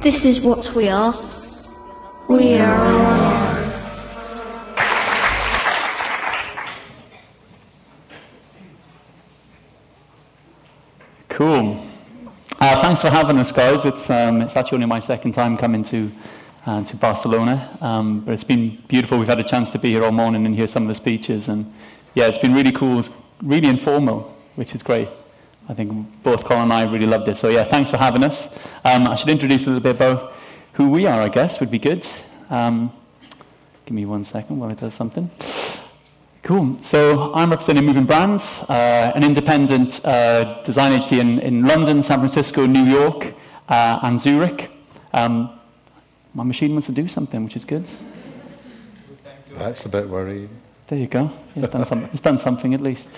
This is what we are. We are. Cool. Thanks for having us, guys. It's actually only my second time coming to Barcelona, but it's been beautiful. We've had a chance to be here all morning and hear some of the speeches, and yeah, it's been really cool. It's really informal, which is great. I think both Colin and I really loved it. So yeah, thanks for having us. I should introduce a little bit about who we are, I guess, would be good. Give me 1 second while it does something. Cool. So I'm representing Moving Brands, an independent design agency in London, San Francisco, New York, and Zurich. My machine wants to do something, which is good. That's a bit worrying. There you go. It's done something at least.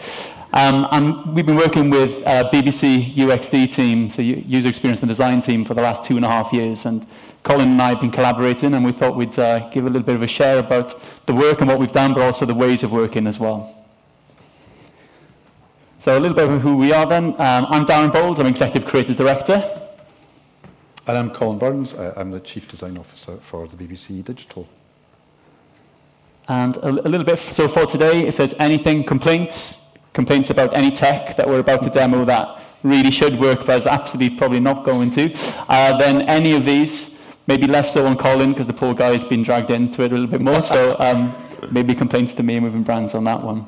And we've been working with BBC UXD team, so user experience and design team, for the last 2.5 years. And Colin and I have been collaborating, and we thought we'd give a little bit of a share about the work and what we've done, but also the ways of working as well. So a little bit of who we are then. I'm Darren Bowles. I'm Executive Creative Director. And I'm Colin Burns. I'm the Chief Design Officer for the BBC Digital. And a little bit, so for today, if there's anything, complaints about any tech that we're about to demo that really should work, but is absolutely probably not going to, then any of these, maybe less so on Colin, because the poor guy has been dragged into it a little bit more, so maybe complaints to me and Moving Brands on that one.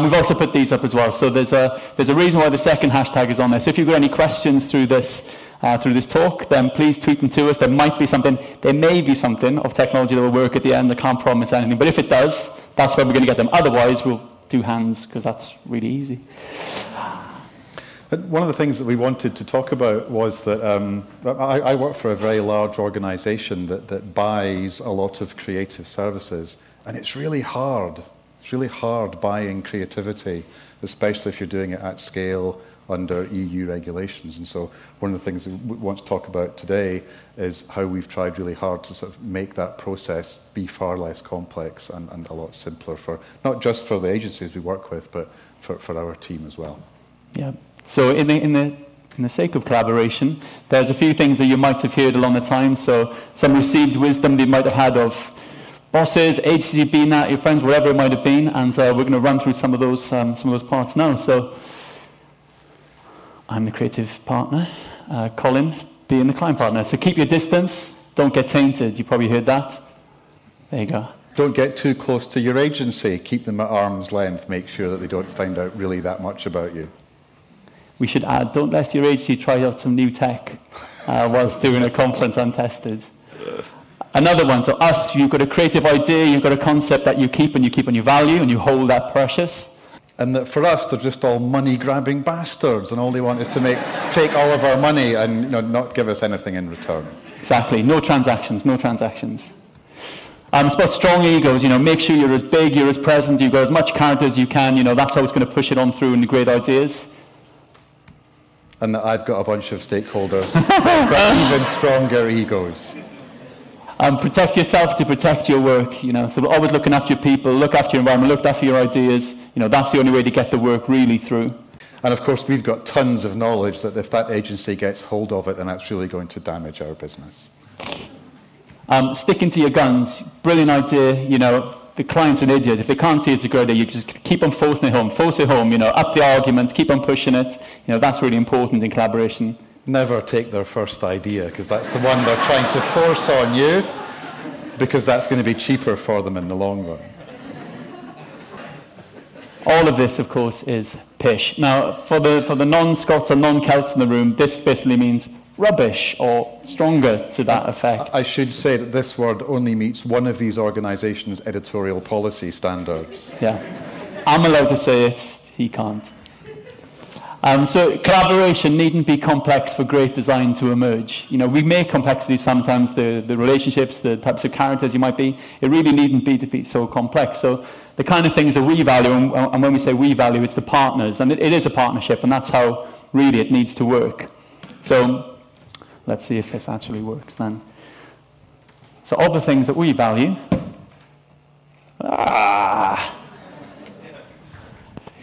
We've also put these up as well, so there's a reason why the second hashtag is on there. So if you've got any questions through this talk, then please tweet them to us. There may be something of technology that will work at the end. I can't promise anything, but if it does, that's where we're going to get them. Otherwise, we'll do hands, because that's really easy. One of the things that we wanted to talk about was that I work for a very large organization that buys a lot of creative services, and it's really hard. It's really hard buying creativity, especially if you're doing it at scale, under EU regulations. And so one of the things that we want to talk about today is how we've tried really hard to sort of make that process be far less complex and a lot simpler, for not just for the agencies we work with, but for our team as well. Yeah. So in the sake of collaboration, there's a few things that you might have heard along the time. So some received wisdom they might have had of bosses, agencies, being at your friends, wherever it might have been, and we're going to run through some of those parts now. So I'm the creative partner, Colin being the client partner. So keep your distance, don't get tainted. You probably heard that. There you go. Don't get too close to your agency. Keep them at arm's length. Make sure that they don't find out really that much about you. We should add, don't let your agency try out some new tech whilst doing a conference untested. Another one, so us, you've got a creative idea, you've got a concept that you keep and you value, and you hold that precious. And that for us, they're just all money-grabbing bastards, and all they want is to take all of our money and, you know, not give us anything in return. Exactly. No transactions, no transactions. It's about strong egos. You know, make sure you're as big, you're as present, you've got as much character as you can. You know, that's how it's going to push it on through in the great ideas. And that I've got a bunch of stakeholders but even stronger egos. Protect yourself to protect your work, you know, so we're always looking after your people, look after your environment, look after your ideas, you know, that's the only way to get the work really through. And of course, we've got tons of knowledge that if that agency gets hold of it, then that's really going to damage our business. Sticking to your guns, brilliant idea, you know, the client's an idiot, if they can't see it's a great idea, you just keep on forcing it home, you know, up the argument, keep on pushing it, you know, that's really important in collaboration. Never take their first idea, because that's the one they're trying to force on you, because that's going to be cheaper for them in the long run. All of this, of course, is pish. Now, for the non-Scots and non-Celts in the room, this basically means rubbish, or stronger to that effect. I should say that this word only meets one of these organizations' editorial policy standards. Yeah. I'm allowed to say it, he can't. So collaboration needn't be complex for great design to emerge. You know, we make complexity sometimes, the relationships, the types of characters you might be. It really needn't be to be so complex. So the kind of things that we value, and when we say we value, it's the partners. And it is a partnership, and that's how, really, it needs to work. So let's see if this actually works then. So all the things that we value.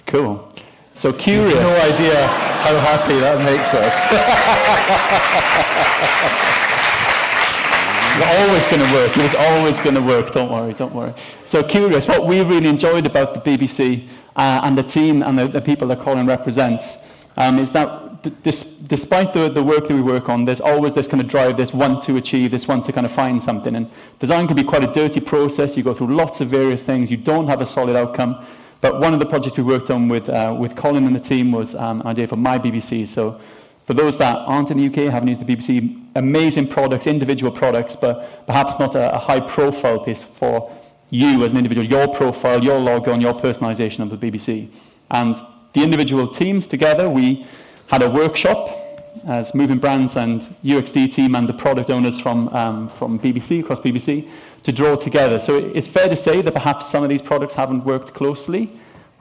Cool. So curious. You've no idea how happy that makes us. We're always going to work. It's always going to work. Don't worry. Don't worry. So curious. What we really enjoyed about the BBC and the team and the people that Colin represents is that despite the work that we work on, there's always this kind of drive, this want to achieve, this want to kind of find something. And design can be quite a dirty process. You go through lots of various things. You don't have a solid outcome. But one of the projects we worked on with Colin and the team was an idea for My BBC. So for those that aren't in the UK, haven't used the BBC, amazing products, individual products, but perhaps not a high-profile piece for you as an individual, your profile, your logo, and your personalization of the BBC. And the individual teams together, we had a workshop as Moving Brands and UXD team and the product owners from BBC, across BBC, to draw together. So it's fair to say that perhaps some of these products haven't worked closely.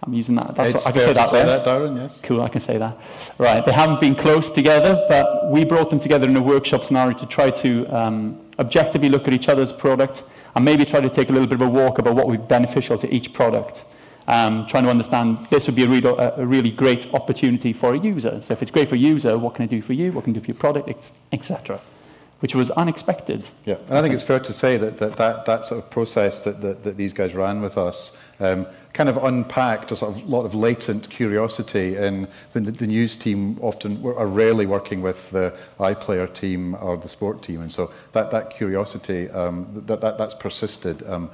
I'm using that. That's what, I can say that there. That, Darren, yes. Cool, I can say that. Right, they haven't been close together, but we brought them together in a workshop scenario to try to objectively look at each other's product and maybe try to take a little bit of a walk about what would be beneficial to each product, trying to understand this would be a really great opportunity for a user. So if it's great for a user, what can it do for you? What can it do for your product, etc.? Which was unexpected. Yeah, and I think it's fair to say that that sort of process that these guys ran with us kind of unpacked a sort of lot of latent curiosity in the news team. Often are rarely working with the iPlayer team or the sport team, and so that curiosity that's persisted in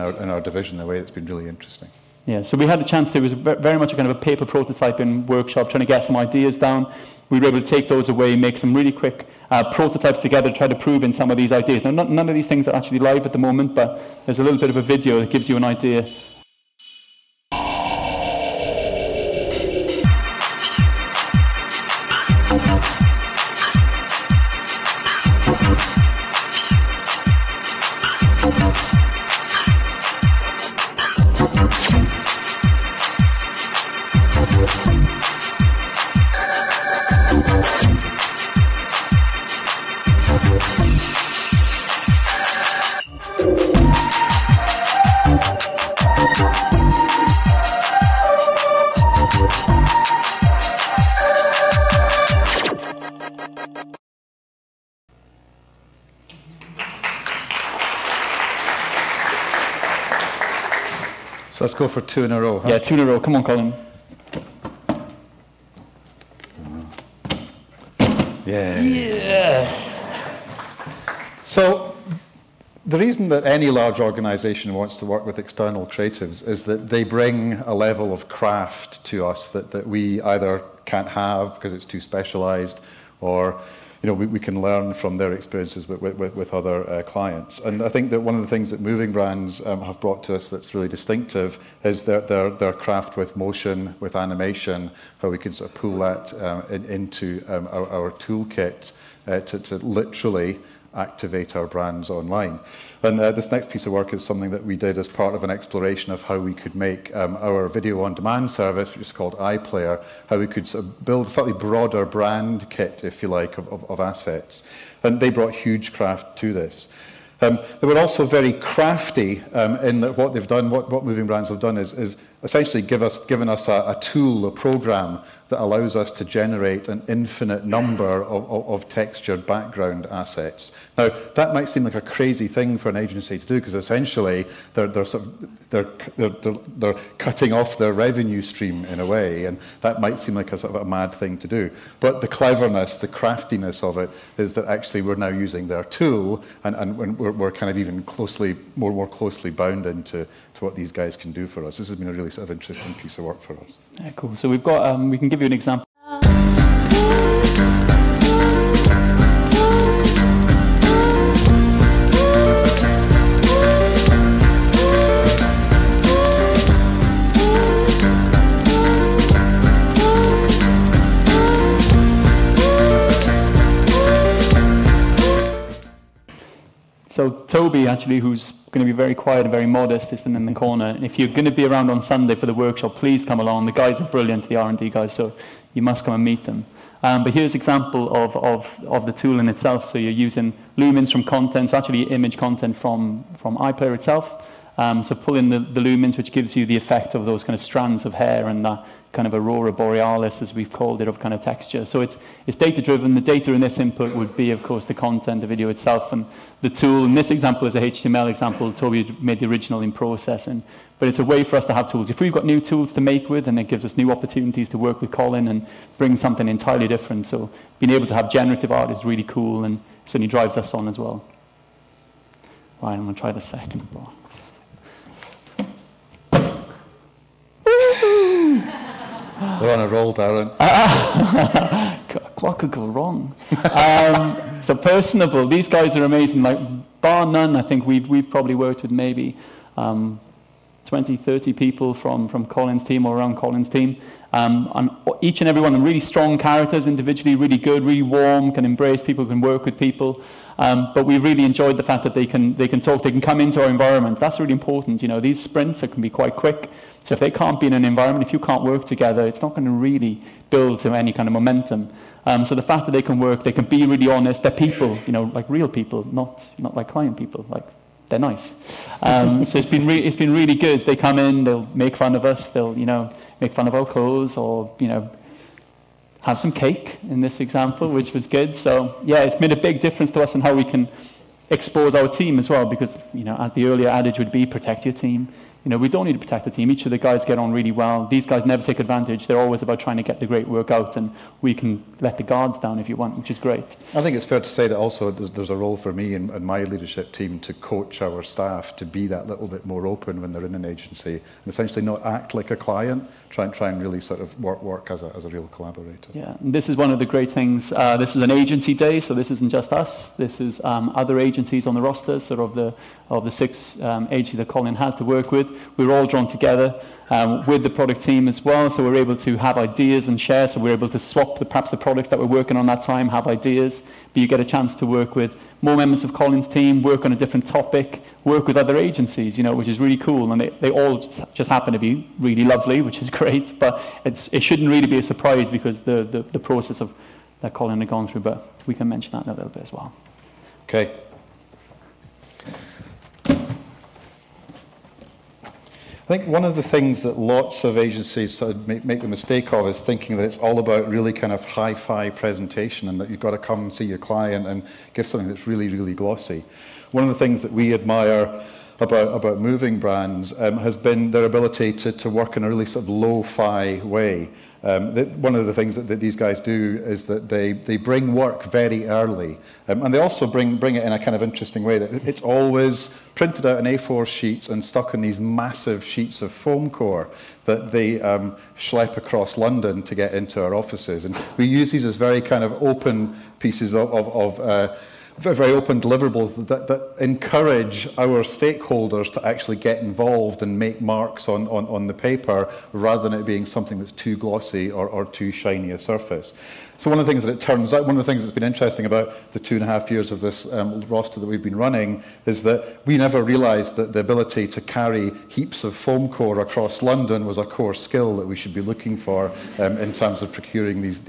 our division in a way that's been really interesting. Yeah, so we had a chance to, it was very much a kind of a paper prototyping workshop, trying to get some ideas down. We were able to take those away, make some really quick prototypes together, try to prove in some of these ideas. Now, none of these things are actually live at the moment, but there's a little bit of a video that gives you an idea. So let's go for two in a row, huh? Yeah, two in a row. Come on, Colin. Yeah. Yes. So the reason that any large organization wants to work with external creatives is that they bring a level of craft to us that we either can't have because it's too specialized, or you know, we can learn from their experiences with other clients. And I think that one of the things that Moving Brands have brought to us that's really distinctive is their craft with motion, with animation, how we can sort of pull that into our toolkit to literally activate our brands online. And this next piece of work is something that we did as part of an exploration of how we could make our video on demand service, which is called iPlayer, how we could sort of build a slightly broader brand kit, if you like, of assets. And they brought huge craft to this. They were also very crafty in that what they've done, what Moving Brands have done is essentially given us a tool, a program that allows us to generate an infinite number of textured background assets. Now, that might seem like a crazy thing for an agency to do, because essentially they're cutting off their revenue stream in a way, and that might seem like a sort of a mad thing to do. But the cleverness, the craftiness of it is that actually we're now using their tool, and we're kind of even closely, more closely bound into what these guys can do for us. This has been a really sort of interesting piece of work for us. Yeah, cool. So we've got, we can give you an example. So Toby, actually, who's going to be very quiet and very modest, is in the corner. And if you're going to be around on Sunday for the workshop, please come along. The guys are brilliant, the R&D guys, so you must come and meet them. But here's an example of the tool in itself. So you're using lumens from content, so actually image content from iPlayer itself, So pull in the lumens, which gives you the effect of those kind of strands of hair and that kind of aurora borealis, as we've called it, of kind of texture. So it's data-driven. The data in this input would be, of course, the content, the video itself, and the tool. In this example is a HTML example. Toby made the original in processing. But it's a way for us to have tools. If we've got new tools to make with, and it gives us new opportunities to work with Colin and bring something entirely different. So being able to have generative art is really cool and certainly drives us on as well. Right, I'm going to try the second box. We're on a roll, Darren. What could go wrong? So personable. These guys are amazing. Like, bar none, I think we've probably worked with maybe 20, 30 people from Colin's team or around Colin's team. And each and every one of them, really strong characters individually, really good, really warm, can embrace people, can work with people. But we really enjoyed the fact that they can talk, they can come into our environment. That's really important. You know, these sprints can be quite quick. So if they can't be in an environment, if you can't work together, it's not going to really build to any kind of momentum. So the fact that they can work, they can be really honest, they're people, you know, like real people, not like client people, like they're nice. So it's been really good. They come in, they'll make fun of us, they'll, you know, make fun of our clothes or, you know, have some cake in this example, which was good. So yeah, it's made a big difference to us in how we can expose our team as well, because, you know, as the earlier adage would be, protect your team. You know, we don't need to protect the team. Each of the guys get on really well. These guys never take advantage. They're always about trying to get the great work out, and we can let the guards down if you want, which is great. I think it's fair to say that also there's a role for me and my leadership team to coach our staff to be that little bit more open when they're in an agency and essentially not act like a client, try and really sort of work as a real collaborator. Yeah, and this is one of the great things. This is an agency day, so this isn't just us. This is other agencies on the roster, sort of the six agencies that Colin has to work with. We're all drawn together with the product team as well, so we're able to have ideas and share, so we're able to swap perhaps the products that we're working on that time, have ideas, but you get a chance to work with more members of Colin's team, work on a different topic, work with other agencies, you know, which is really cool, and they all just happen to be really lovely, which is great, but it shouldn't really be a surprise because the process of that Colin had gone through, but we can mention that in a little bit as well. Okay. I think one of the things that lots of agencies sort of make the mistake of is thinking that it's all about really kind of hi-fi presentation and that you've got to come and see your client and give something that's really, really glossy. One of the things that we admire about Moving Brands has been their ability to work in a really sort of lo-fi way. One of the things that these guys do is that they bring work very early, and they also bring it in a kind of interesting way that it's always printed out in A4 sheets and stuck in these massive sheets of foam core that they schlep across London to get into our offices. And we use these as very kind of open pieces of very open deliverables that encourage our stakeholders to actually get involved and make marks on the paper rather than it being something that's too glossy or too shiny a surface. So one of the things that it turns out, one of the things that's been interesting about the 2.5 years of this roster that we've been running is that we never realized that the ability to carry heaps of foam core across London was a core skill that we should be looking for in terms of procuring these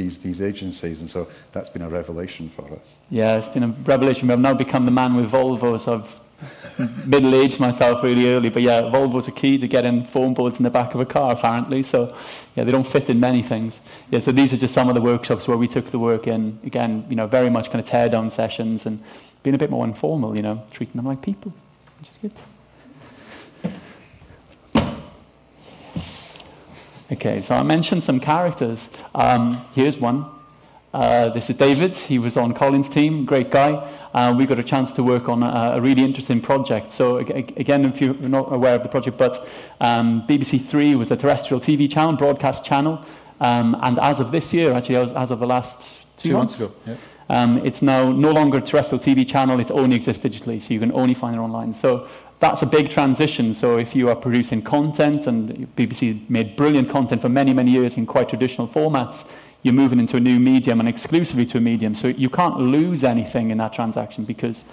agencies. And so that's been a revelation for us. Yeah, it's been a revelation. I've now become the man with Volvo, so I've middle-aged myself really early. But yeah, Volvos are key to getting foam boards in the back of a car, apparently. So yeah, they don't fit in many things. Yeah, so these are just some of the workshops where we took the work in. Again, you know, very much kind of tear-down sessions and being a bit more informal, you know, treating them like people, which is good. Okay, so I mentioned some characters. Here's one. This is David. He was on Colin's team, great guy. We got a chance to work on a really interesting project. So again, if you're not aware of the project, but BBC 3 was a terrestrial TV channel, broadcast channel. And as of this year, actually, as of the last two months ago, yeah. It's now no longer a terrestrial TV channel. It only exists digitally, so you can only find it online. So that's a big transition. So if you are producing content, and BBC made brilliant content for many, many years in quite traditional formats, you're moving into a new medium and exclusively to a medium. So you can't lose anything in that transaction because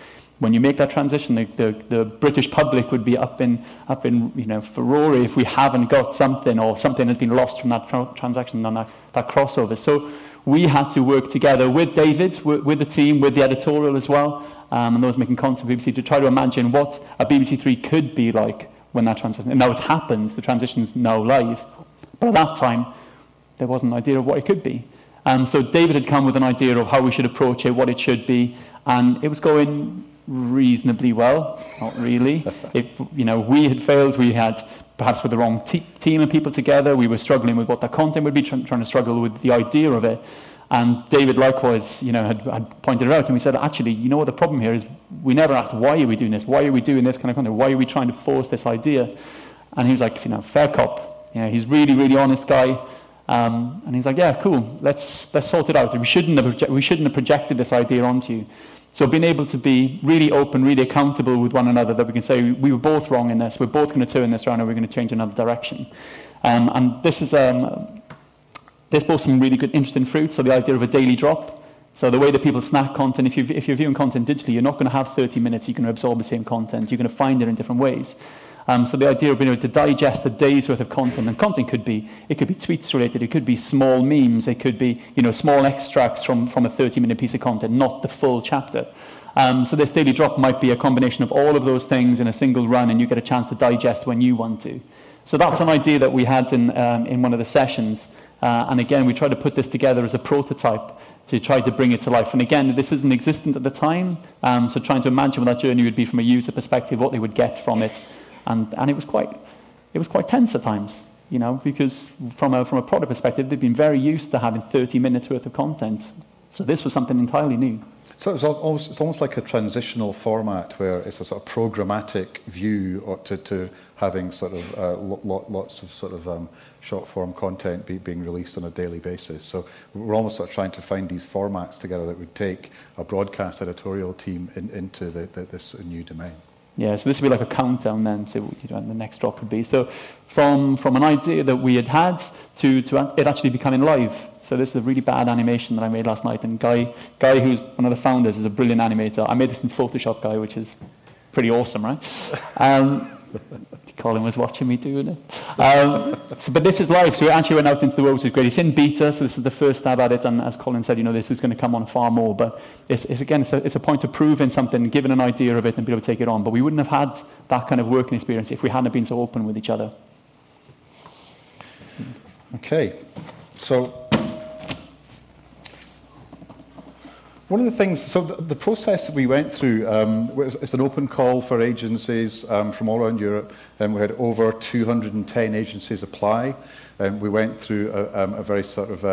when you make that transition, the British public would be up in you know, Ferrari if we haven't got something or something has been lost from that transaction and that crossover. So we had to work together with David, with the team, with the editorial as well, and those making content for BBC to try to imagine what a BBC 3 could be like when that transition, and now it's happened, the transition's now live. But at that time, there wasn't an idea of what it could be. And so David had come with an idea of how we should approach it, what it should be, and it was going reasonably well, not really. It, you know, we had failed, we had perhaps with the wrong team of people together, we were struggling with what the content would be, trying to struggle with the idea of it. And David likewise, you know, had pointed it out, and we said, actually, you know what the problem here is? We never asked, why are we doing this? Why are we doing this kind of content? Why are we trying to force this idea? And he was like, you know, fair cop. You know, he's really, really honest guy. And he's like, yeah, cool, let's sort it out. We shouldn't have projected this idea onto you. So being able to be really open, really accountable with one another, that we can say, we were both wrong in this, we're both going to turn this around, and we're going to change another direction. And this is... This bore some really good, interesting fruit. So the idea of a daily drop. So the way that people snack content, if you're viewing content digitally, you're not going to have 30 minutes. You're going to absorb the same content. You're going to find it in different ways. So the idea of being able to digest a day's worth of content, and content could be, it could be tweets related, it could be small memes, it could be, you know, small extracts from a 30-minute piece of content, not the full chapter. So this daily drop might be a combination of all of those things in a single run, and you get a chance to digest when you want to. So that was an idea that we had in one of the sessions. And again, we tried to put this together as a prototype to try to bring it to life. And again, this isn't existent at the time, so trying to imagine what that journey would be from a user perspective, what they would get from it, and it was quite tense at times, you know, because from a product perspective, they've been very used to having 30 minutes worth of content, so this was something entirely new. So it's almost like a transitional format where it's a sort of programmatic view, or to having sort of lots of sort of short-form content being released on a daily basis. So we're almost sort of trying to find these formats together that would take a broadcast editorial team into this new domain. Yeah, so this would be like a countdown then to what, you know, the next drop would be. So from an idea that we had to it actually becoming live. So this is a really bad animation that I made last night, and Guy, who's one of the founders, is a brilliant animator. I made this in Photoshop, Guy, which is pretty awesome, right? Colin was watching me doing it. But this is live, so we actually went out into the world, which is great. It's in beta, so this is the first stab at it, and as Colin said, you know, this is going to come on far more. But it's again, it's a point of proving something, giving an idea of it, and be able to take it on. But we wouldn't have had that kind of working experience if we hadn't been so open with each other. Okay, so... One of the things, so the process that we went through, it's an open call for agencies from all around Europe, and we had over 210 agencies apply, and we went through a very sort of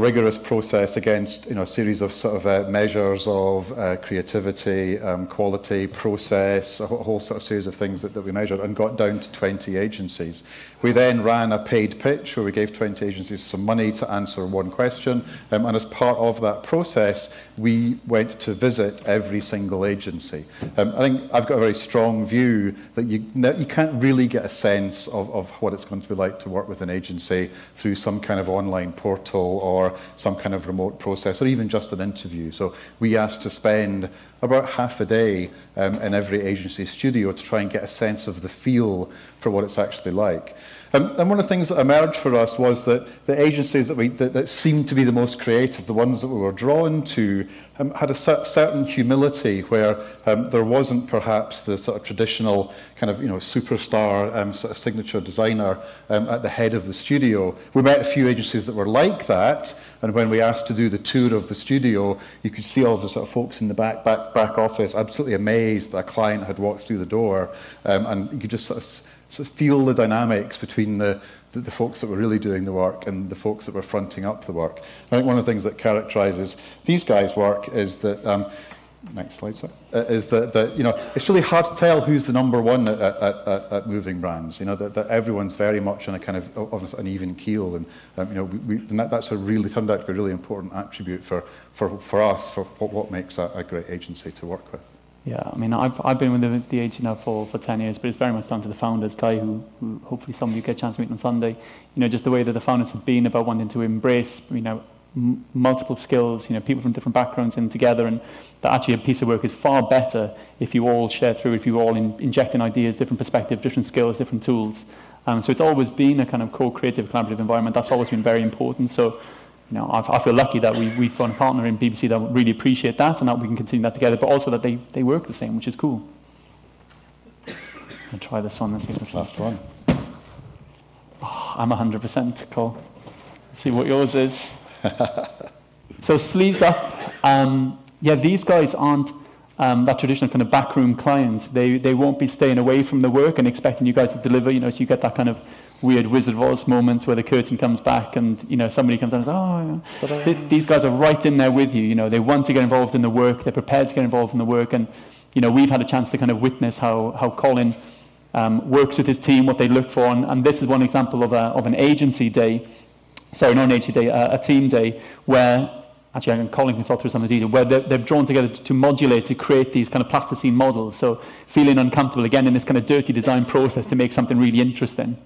rigorous process against, you know, a series of sort of measures of creativity, quality, process, a whole sort of series of things that we measured, and got down to 20 agencies. We then ran a paid pitch where we gave 20 agencies some money to answer one question, and as part of that process, we went to visit every single agency. I think I've got a very strong view that you can't really get a sense of what it's going to be like to work with an agency through some kind of online portal or some kind of remote process, or even just an interview. So we asked to spend about half a day in every agency studio to try and get a sense of the feel for what it's actually like. And one of the things that emerged for us was that the agencies that seemed to be the most creative, the ones that we were drawn to, had a certain humility where there wasn't perhaps the sort of traditional kind of, you know, superstar sort of signature designer at the head of the studio. We met a few agencies that were like that, and when we asked to do the tour of the studio, you could see all the sort of folks in the back office absolutely amazed that a client had walked through the door, and you could just sort of feel the dynamics between the folks that were really doing the work and the folks that were fronting up the work. I think one of the things that characterises these guys' work is that, next slide, sorry, is that you know, it's really hard to tell who's the number one at Moving Brands. You know, that everyone's very much on a kind of almost an even keel, and you know, that's a really turned out to be a really important attribute for us for what makes a great agency to work with. Yeah, I mean, I've been with the agency now for 10 years, but it's very much down to the founders, Kai, who hopefully some of you get a chance to meet on Sunday. You know, just the way that the founders have been about wanting to embrace, you know, multiple skills, you know, people from different backgrounds in together, and that actually a piece of work is far better if you all share through, if you all inject in ideas, different perspectives, different skills, different tools. So it's always been a kind of co-creative, collaborative environment. That's always been very important. So, you know, I feel lucky that we found a partner in BBC that really appreciate that, and that we can continue that together, but also that they work the same, which is cool. I'll try this one. Let's see if this last one. Oh, I'm 100% cool. Let's see what yours is. So sleeves up. Yeah, these guys aren't that traditional kind of backroom client. They won't be staying away from the work and expecting you guys to deliver, you know, so you get that kind of weird Wizard of Oz moment where the curtain comes back and, you know, somebody comes down and says, oh, yeah. These guys are right in there with you. You know, they want to get involved in the work. They're prepared to get involved in the work. And, you know, we've had a chance to kind of witness how Colin works with his team, what they look for. And this is one example of an agency day. Sorry, not an agency day, a team day where... Actually, Colin can talk through some of these, where they're drawn together to modulate, to create these kind of plasticine models. So feeling uncomfortable, again, in this kind of dirty design process to make something really interesting.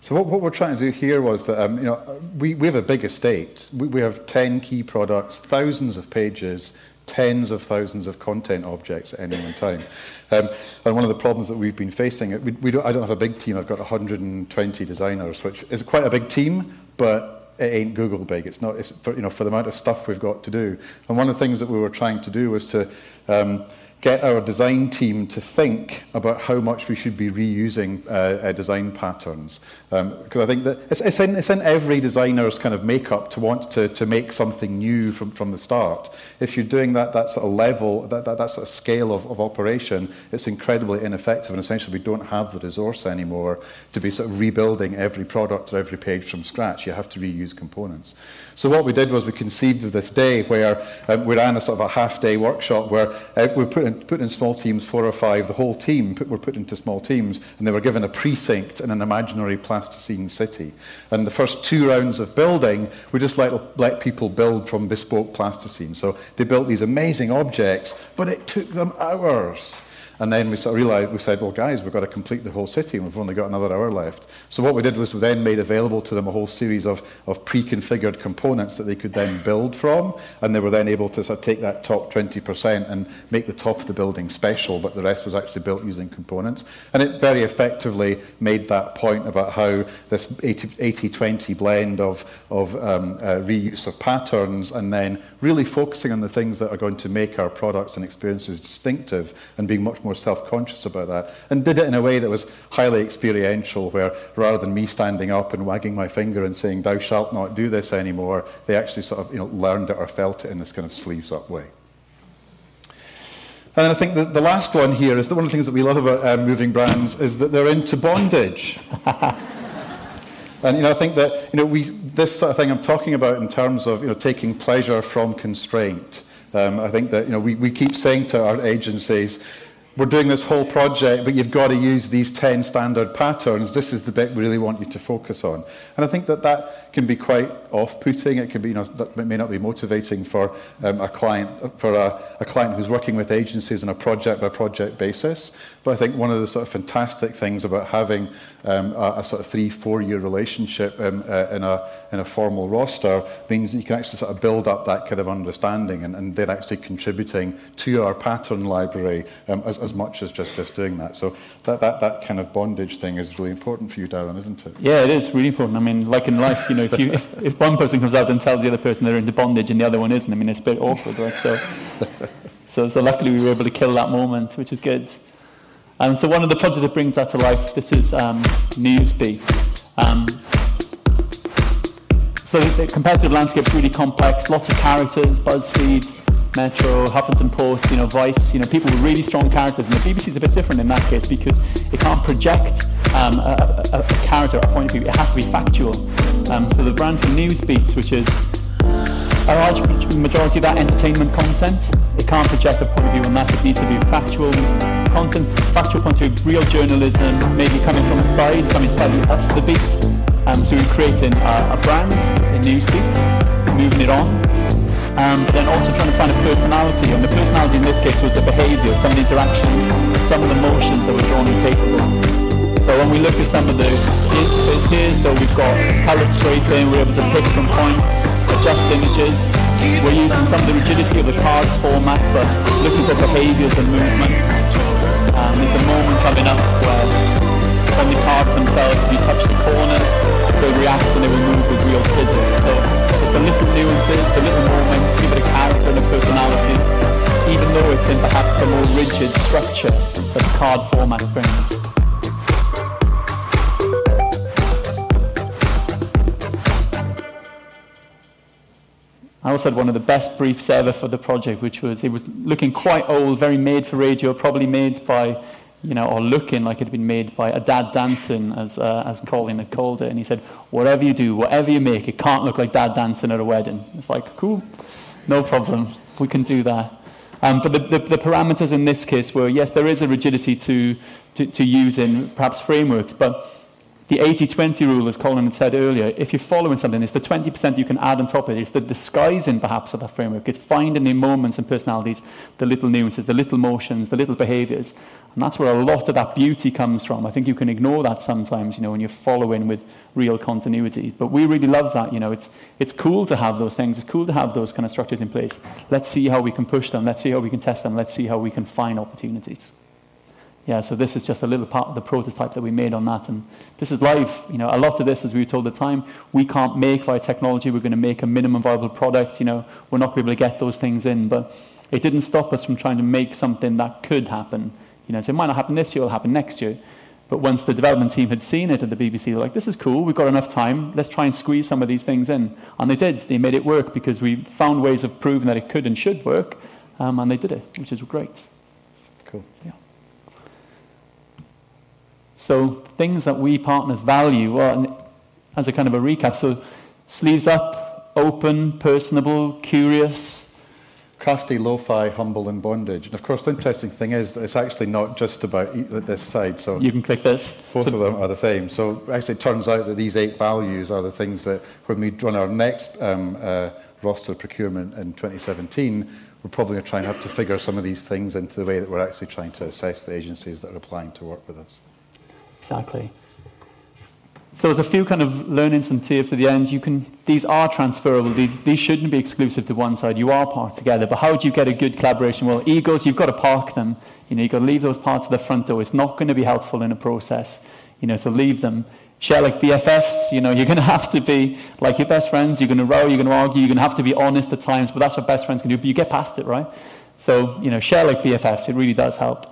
So what we're trying to do here was that, you know, we have a big estate. We have 10 key products, thousands of pages, tens of thousands of content objects at any one time. And one of the problems that we've been facing, I don't have a big team. I've got 120 designers, which is quite a big team, but it ain't Google big. It's not, you know, for the amount of stuff we've got to do. And one of the things that we were trying to do was to get our design team to think about how much we should be reusing design patterns. Because I think that it's in every designer's kind of makeup to want to make something new from the start. If you're doing that sort of level, that sort of scale of operation, it's incredibly ineffective, and essentially we don't have the resource anymore to be sort of rebuilding every product or every page from scratch. You have to reuse components. So what we did was we conceived of this day where we ran a sort of a half-day workshop where we put in small teams, 4 or 5, the whole team were put into small teams, and they were given a precinct in an imaginary plasticine city. And the first 2 rounds of building, we just let people build from bespoke plasticine. So they built these amazing objects, but it took them hours. And then we sort of realized, we said, well, guys, we've got to complete the whole city, and we've only got another hour left. So what we did was we then made available to them a whole series of pre-configured components that they could then build from, and they were then able to sort of take that top 20% and make the top of the building special, but the rest was actually built using components. And it very effectively made that point about how this 80-20 blend of reuse of patterns, and then really focusing on the things that are going to make our products and experiences distinctive, and being much more self-conscious about that, and did it in a way that was highly experiential, where rather than me standing up and wagging my finger and saying, thou shalt not do this anymore, they actually sort of, you know, learned it or felt it in this kind of sleeves-up way. And I think the last one here is that one of the things that we love about Moving Brands is that they're into bondage. And, you know, I think that, you know, this sort of thing I'm talking about in terms of, you know, taking pleasure from constraint. I think that, you know, we keep saying to our agencies, we're doing this whole project, but you've got to use these 10 standard patterns. This is the bit we really want you to focus on. And I think that that can be quite off-putting. It can be, you know, that may not be motivating for a client who's working with agencies on a project-by-project basis. But I think one of the sort of fantastic things about having a sort of 3-4 year relationship in a formal roster means that you can actually sort of build up that kind of understanding, and they're actually contributing to our pattern library as much as just doing that. So that kind of bondage thing is really important for you, Darren, isn't it? Yeah, it is really important. I mean, like in life, you know, if one person comes out and tells the other person they're into bondage and the other one isn't, I mean, it's a bit awkward, right? So luckily we were able to kill that moment, which is good. And so one of the projects that brings that to life, this is Newsbeat. So the competitive landscape's really complex, lots of characters, BuzzFeed, Metro, Huffington Post, you know, Vice, you know, people with really strong characters. And the BBC's a bit different in that case because it can't project a character, a point of view. It has to be factual. So the brand for Newsbeat, which is a large majority of that entertainment content, it can't project a point of view on that. It needs to be factual content, factual point of view, real journalism, maybe coming from the side, coming slightly up the beat. So we're creating a brand in Newsbeat, moving it on. But then also trying to find a personality, and the personality in this case was the behaviour, some of the interactions, some of the emotions that were drawn and taken from. So when we look at some of the interface here, so we've got colour scraping, we're able to pick from points, adjust images, we're using some of the rigidity of the cards format, but looking for behaviours and movements. There's a moment coming up where when the cards themselves, if you touch the corners, they react and they will move with real physics. So, the little nuances, the little moments, give it a character and a personality, even though it's in perhaps a more rigid structure that the card format brings. Charles had one of the best briefs ever for the project, which was, it was looking quite old, very made for radio, probably made by, you know, or looking like it had been made by a Dad Danson, as Colin had called it. And he said, whatever you do, whatever you make, it can't look like Dad Danson at a wedding. It's like, cool, no problem, we can do that. But the parameters in this case were, yes, there is a rigidity to use in perhaps frameworks, but the 80-20 rule, as Colin had said earlier, if you're following something, it's the 20% you can add on top of it. It's the disguising, perhaps, of that framework. It's finding in moments and personalities the little nuances, the little motions, the little behaviors. And that's where a lot of that beauty comes from. I think you can ignore that sometimes, you know, when you're following with real continuity. But we really love that, you know. It's cool to have those things. It's cool to have those kind of structures in place. Let's see how we can push them. Let's see how we can test them. Let's see how we can find opportunities. Yeah, so this is just a little part of the prototype that we made on that, and this is live. You know, a lot of this, as we were told at the time, we can't make via technology. We're going to make a minimum viable product. You know, we're not going to be able to get those things in, but it didn't stop us from trying to make something that could happen. You know, so it might not happen this year, it'll happen next year. But once the development team had seen it at the BBC, they're like, this is cool, we've got enough time, let's try and squeeze some of these things in. And they did, they made it work because we found ways of proving that it could and should work, and they did it, which is great. Cool. Yeah. So things that we partners value are, as a kind of a recap, so sleeves up, open, personable, curious. Crafty, lo-fi, humble and bondage. And of course the interesting thing is that it's actually not just about this side. So you can click this. Both of them are the same. So actually it turns out that these 8 values are the things that when we run our next roster procurement in 2017, we're probably going to try and have to figure some of these things into the way that we're actually trying to assess the agencies that are applying to work with us. Exactly. So there's a few kind of learnings and tips at the end. You can, these are transferable. These shouldn't be exclusive to one side. You are parked together. But how do you get a good collaboration? Well, egos, you've got to park them. You know, you've got to leave those parts at the front door. It's not going to be helpful in a process, you know, so leave them. Share like BFFs, you know, you're going to have to be like your best friends. You're going to row, you're going to argue. You're going to have to be honest at times. But that's what best friends can do. But you get past it, right? So, you know, share like BFFs. It really does help.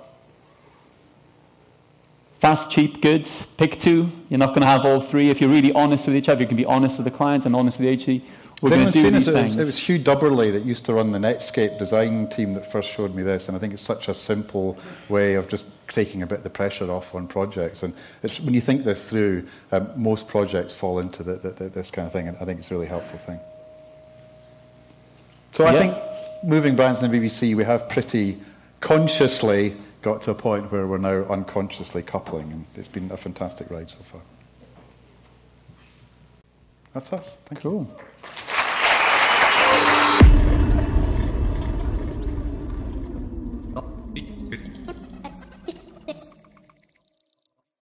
Fast, cheap, good. Pick two. You're not going to have all three. If you're really honest with each other, you can be honest with the client and honest with the agency. We're going to do these things. It was Hugh Dubberly that used to run the Netscape design team that first showed me this, and I think it's such a simple way of just taking a bit of the pressure off on projects. And it's, when you think this through, most projects fall into this kind of thing, and I think it's a really helpful thing. So I think Moving Brands and the BBC, we have pretty consciously got to a point where we're now unconsciously coupling, and it's been a fantastic ride so far. That's us. Thank you. Cool.